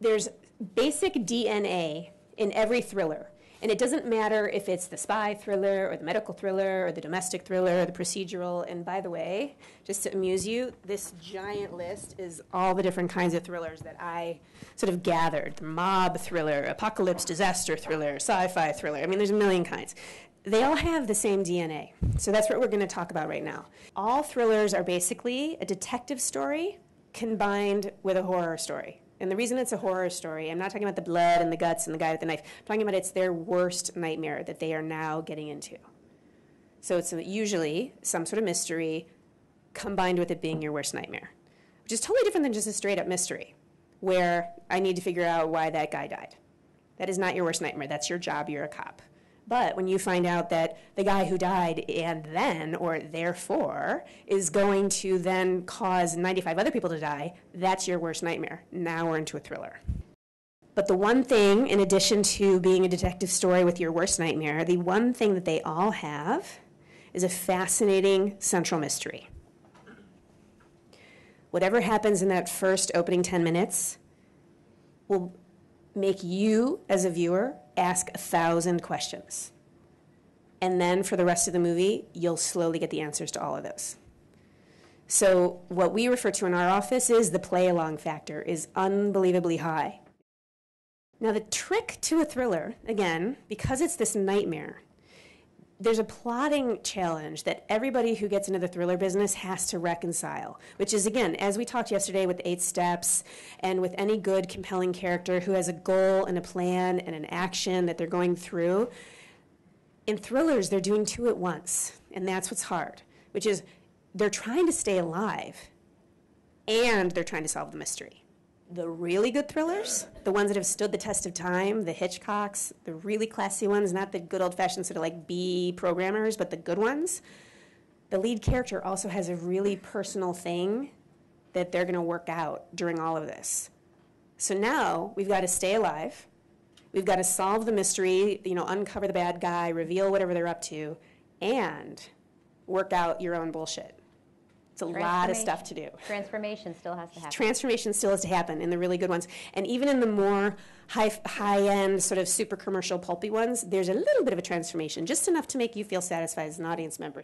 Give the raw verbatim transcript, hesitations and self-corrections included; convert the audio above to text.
there's basic D N A in every thriller. And it doesn't matter if it's the spy thriller or the medical thriller or the domestic thriller or the procedural. And by the way, just to amuse you, this giant list is all the different kinds of thrillers that I sort of gathered. The mob thriller, apocalypse disaster thriller, sci-fi thriller. I mean, there's a million kinds. They all have the same D N A. So that's what we're going to talk about right now. All thrillers are basically a detective story combined with a horror story. And the reason it's a horror story, I'm not talking about the blood and the guts and the guy with the knife. I'm talking about it's their worst nightmare that they are now getting into. So it's usually some sort of mystery combined with it being your worst nightmare, which is totally different than just a straight-up mystery where I need to figure out why that guy died. That is not your worst nightmare. That's your job. You're a cop. But when you find out that the guy who died and then, or therefore, is going to then cause ninety-five other people to die, that's your worst nightmare. Now we're into a thriller. But the one thing, in addition to being a detective story with your worst nightmare, the one thing that they all have is a fascinating central mystery. Whatever happens in that first opening ten minutes will make you, as a viewer, ask a thousand questions. And then for the rest of the movie, you'll slowly get the answers to all of those. So what we refer to in our office is the play-along factor is unbelievably high. Now the trick to a thriller, again, because it's this nightmare, there's a plotting challenge that everybody who gets into the thriller business has to reconcile, which is, again, as we talked yesterday with Eight Steps and with any good, compelling character who has a goal and a plan and an action that they're going through. In thrillers, they're doing two at once, and that's what's hard, which is they're trying to stay alive and they're trying to solve the mystery. The really good thrillers, the ones that have stood the test of time, the Hitchcocks, the really classy ones, not the good old-fashioned sort of like B programmers, but the good ones, the lead character also has a really personal thing that they're going to work out during all of this. So now we've got to stay alive. We've got to solve the mystery, you know, uncover the bad guy, reveal whatever they're up to, and work out your own bullshit. It's a lot of stuff to do. Transformation still has to happen. Transformation still has to happen in the really good ones. And even in the more high, high-end sort of super commercial pulpy ones, there's a little bit of a transformation, just enough to make you feel satisfied as an audience member.